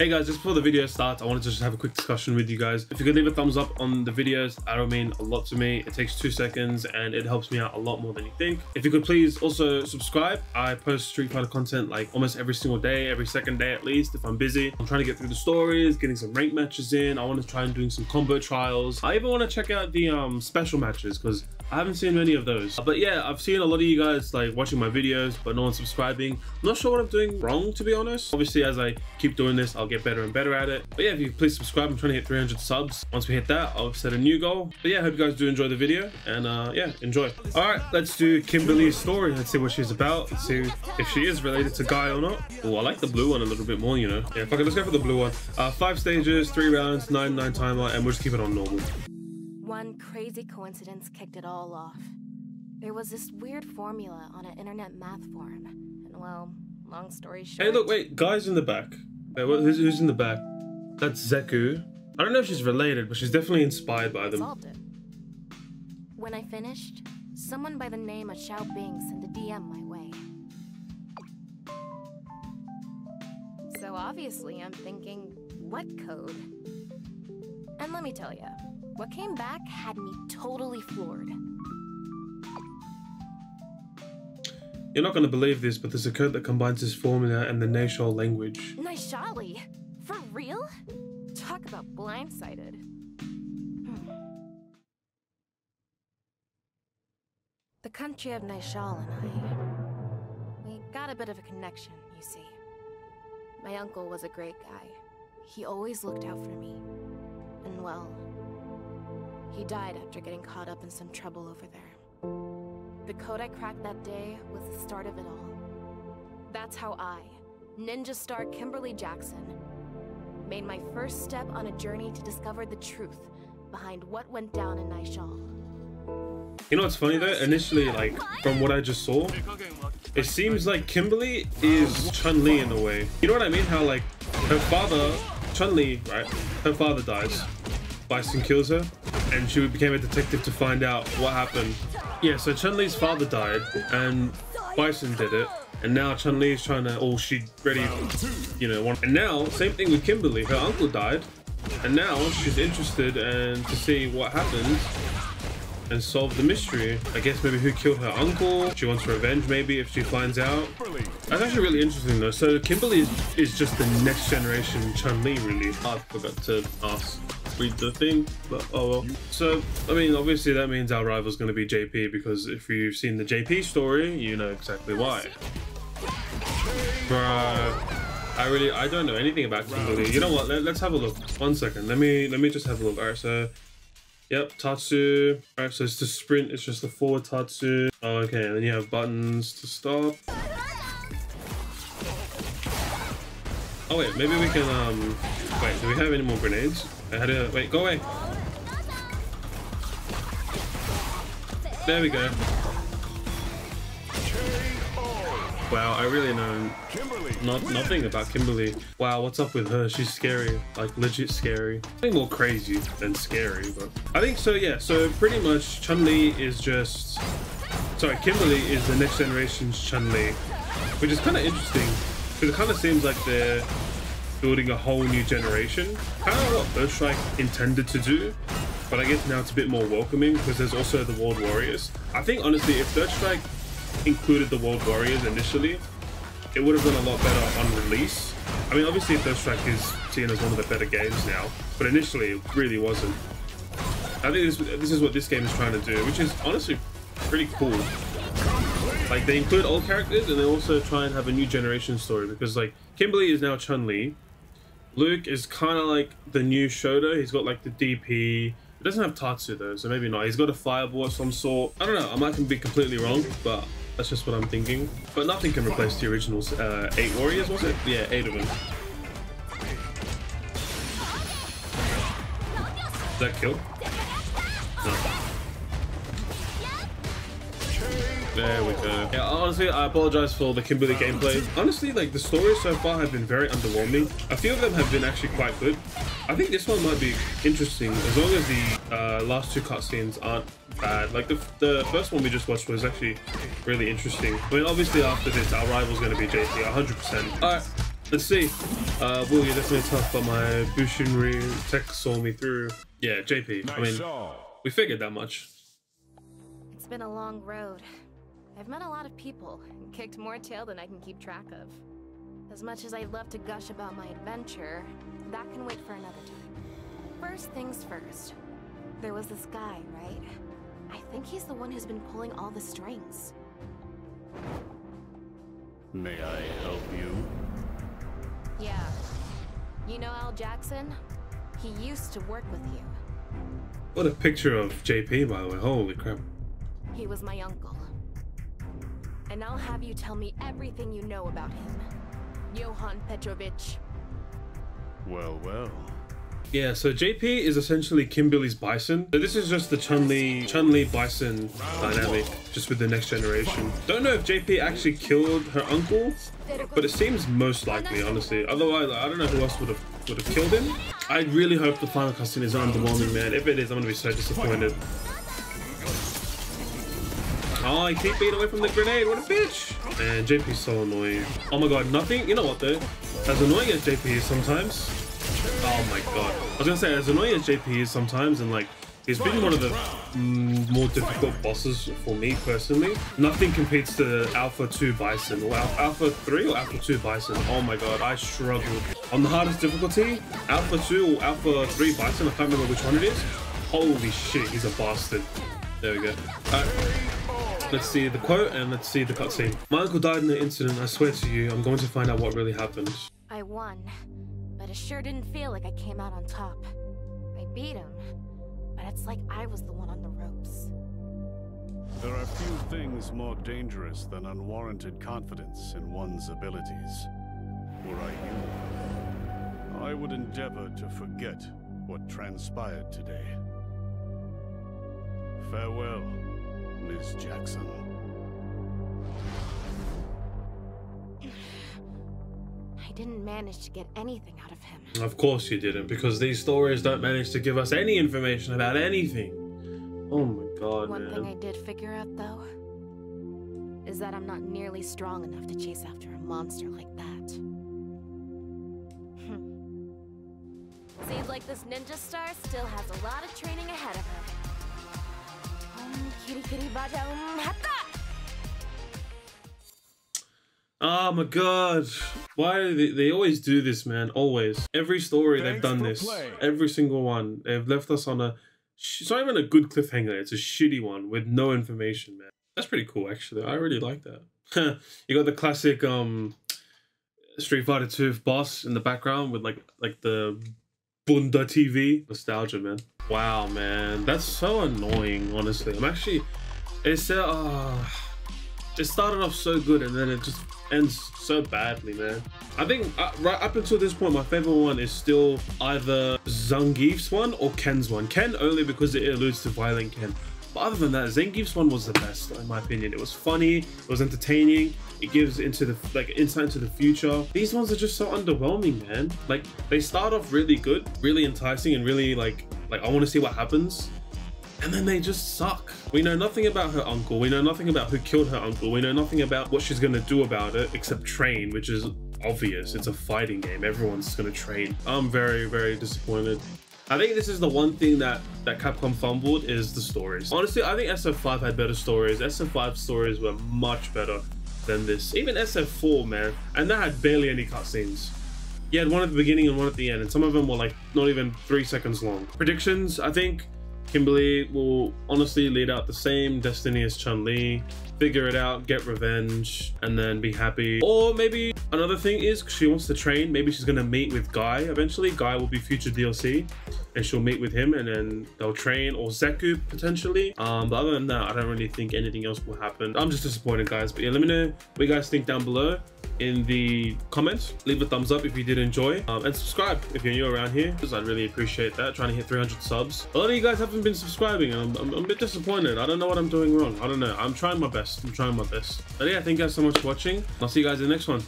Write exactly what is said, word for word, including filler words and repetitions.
Hey guys, just before the video starts, I wanted to just have a quick discussion with you guys. If you could leave a thumbs up on the videos, that'll mean a lot to me. It takes two seconds and it helps me out a lot more than you think. If you could please also subscribe. I post Street Fighter content like almost every single day, every second day at least, if I'm busy. I'm trying to get through the stories, getting some rank matches in. I want to try and doing some combo trials. I even want to check out the um, special matches because I haven't seen many of those. But yeah, I've seen a lot of you guys like watching my videos, but no one subscribing. I'm not sure what I'm doing wrong, to be honest. Obviously, as I keep doing this, I'll get better and better at it. But yeah, if you please subscribe, I'm trying to hit three hundred subs. Once we hit that, I'll set a new goal. But yeah, I hope you guys do enjoy the video, and uh, yeah, enjoy. All right, let's do Kimberly's story. Let's see what she's about. Let's see if she is related to Guy or not. Oh, I like the blue one a little bit more, you know. Yeah, fuck it, let's go for the blue one. Uh, five stages, three rounds, nine, nine timer, and we'll just keep it on normal. One crazy coincidence kicked it all off. There was this weird formula on an internet math forum, and well, long story short. Hey, look, wait, Guy's in the back. Wait, what, who's, who's in the back? That's Zeku. I don't know if she's related, but she's definitely inspired by them. Solved it. When I finished, someone by the name of Xiao Bing sent a D M my way. So obviously I'm thinking, what code? And let me tell you, what came back had me totally floored. You're not going to believe this, but there's a code that combines this formula and the Nishal language. Nishali? For real? Talk about blindsided. Hmm. The country of Nishal and I, we got a bit of a connection, you see. My uncle was a great guy. He always looked out for me. And well, he died after getting caught up in some trouble over there. The code I cracked that day was the start of it all. That's how I, ninja star Kimberly Jackson, made my first step on a journey to discover the truth behind what went down in Nishal. You know what's funny though? Initially, like, from what I just saw, it seems like Kimberly is Chun-Li in a way. You know what I mean? How, like, her father, Chun-Li, right? Her father dies. Bison kills her, and she became a detective to find out what happened. Yeah, so Chun-Li's father died, and Bison did it, and now Chun-Li is trying to, oh, she ready, you know, want, and now, same thing with Kimberly, her uncle died, and now she's interested and to see what happened and solve the mystery. I guess maybe who killed her uncle, she wants revenge maybe if she finds out. That's actually really interesting though, so Kimberly is, is just the next generation Chun-Li really. I forgot to ask. Read the thing, but oh well. So, I mean, obviously that means our rival's going to be J P, because if you've seen the J P story, you know exactly why. Bruh, I really, I don't know anything about Kimberly. You know what, Let, let's have a look. One second, let me, let me just have a look. All right, so, yep, Tatsu. All right, so it's the sprint, it's just the forward Tatsu. Oh, okay, and then you have buttons to stop. Oh wait, maybe we can, um, wait, do we have any more grenades? I had to, wait, go away. There we go. Wow, I really know not, nothing about Kimberly. Wow, what's up with her? She's scary, like legit scary. I think more crazy than scary, but I think so, yeah. So pretty much Chun-Li is just, sorry, Kimberly is the next generation's Chun-Li, which is kind of interesting because it kind of seems like they're building a whole new generation, kind of what Third Strike intended to do, but I guess now it's a bit more welcoming because there's also the World Warriors. I think honestly, if Third Strike included the World Warriors initially, it would have done a lot better on release. I mean, obviously Third Strike is seen as one of the better games now, but initially it really wasn't. I think this, this is what this game is trying to do, which is honestly pretty cool. Like, they include old characters and they also try and have a new generation story, because like Kimberly is now Chun-Li. Luke is kind of like the new Shoto. He's got like the D P. It doesn't have Tatsu though, so maybe not. He's got a fireball of some sort. I don't know. I might be completely wrong, but that's just what I'm thinking. But nothing can replace the original uh, eight warriors, was it? Yeah, eight of them. Does that kill? No. There we go. Yeah, honestly, I apologize for the Kimberly gameplay. Honestly, like, the stories so far have been very underwhelming. A few of them have been actually quite good. I think this one might be interesting, as long as the uh, last two cutscenes aren't bad. Like, the, the first one we just watched was actually really interesting. I mean, obviously, after this, our rival's going to be J P, one hundred percent. All right, Let's see. Uh, Will, you're definitely tough, but my Bushinryu tech saw me through. Yeah, J P. Nice I mean, show. We figured that much. It's been a long road. I've met a lot of people and kicked more tail than I can keep track of. As much as I'd love to gush about my adventure, that can wait for another time. First things first. There was this guy, right? I think he's the one who's been pulling all the strings. May I help you? Yeah. You know Al Jackson? He used to work with you. What a picture of J P, by the way. Holy crap. He was my uncle. And I'll have you tell me everything you know about him. Johann Petrovich. Well, well. Yeah, so J P is essentially Kimberly's Bison. So this is just the Chun-Li Chun-Li Bison dynamic, just with the next generation. Don't know if J P actually killed her uncle, but it seems most likely, honestly. Otherwise, I don't know who else would have would have killed him. I really hope the final cutscene is underwhelming, man. If it is, I'm gonna be so disappointed. Oh, I keep being away from the grenade. What a bitch! Man, J P's so annoying. Oh my god, nothing. You know what though? As annoying as J P is sometimes. Oh my god. I was gonna say, as annoying as J P is sometimes, and like, he's been one of the mm, more difficult bosses for me personally. Nothing competes to Alpha two Bison, or Alpha three or Alpha two Bison. Oh my god, I struggled. On the hardest difficulty, Alpha two or Alpha three Bison, I can't remember which one it is. Holy shit, he's a bastard. There we go. Alright, let's see the quote and let's see the cutscene. My uncle died in the incident, I swear to you, I'm going to find out what really happened. I won. But it sure didn't feel like I came out on top. I beat him, but it's like I was the one on the ropes. There are few things more dangerous than unwarranted confidence in one's abilities. Were I you, I would endeavor to forget what transpired today. Farewell, Miz Jackson. I didn't manage to get anything out of him. Of course you didn't, because these stories don't manage to give us any information about anything. Oh my god, One man. Thing I did figure out, though, is that I'm not nearly strong enough to chase after a monster like that. Hm. Seems like this ninja star still has a lot of training ahead of her. Um, kitty kitty baja um, hata! Oh my god, why do they, they always do this, man? Always, every story Thanks they've done this play. Every single one. They've left us on a sh it's not even a good cliffhanger, it's a shitty one with no information, man. That's pretty cool, actually. I really like that. You got the classic um Street Fighter two boss in the background with like like the Bunda T V nostalgia, man. Wow, man, that's so annoying, honestly. I'm actually it's uh, uh it started off so good and then it just ends so badly, man. I think uh, right up until this point, my favorite one is still either Zangief's one or Ken's one. Ken only because it alludes to Violent Ken. But other than that, Zangief's one was the best, in my opinion. It was funny, it was entertaining, it gives into the like insight into the future. These ones are just so underwhelming, man. Like, they start off really good, really enticing, and really like like I want to see what happens. And then they just suck. We know nothing about her uncle. We know nothing about who killed her uncle. We know nothing about what she's gonna do about it, except train, which is obvious. It's a fighting game. Everyone's gonna train. I'm very, very disappointed. I think this is the one thing that, that Capcom fumbled is the stories. Honestly, I think S F five had better stories. S F five's stories were much better than this. Even S F four, man. And that had barely any cutscenes. You had one at the beginning and one at the end, and some of them were like not even three seconds long. Predictions, I think. Kimberly will honestly lead out the same destiny as Chun-Li, figure it out, get revenge, and then be happy. Or maybe another thing is she wants to train. Maybe she's gonna meet with Guy eventually. Guy will be future D L C, and she'll meet with him, and then they'll train, or Zeku potentially. Um, but other than that, I don't really think anything else will happen. I'm just disappointed, guys. But yeah, let me know what you guys think down below in the comments. Leave a thumbs up if you did enjoy, um, and subscribe if you're new around here, because I'd really appreciate that. Trying to hit three hundred subs. A lot of you guys haven't been subscribing, and I'm, I'm, I'm a bit disappointed. I don't know what I'm doing wrong. I don't know. I'm trying my best. I'm trying my best. But yeah, thank you guys so much for watching. I'll see you guys in the next one.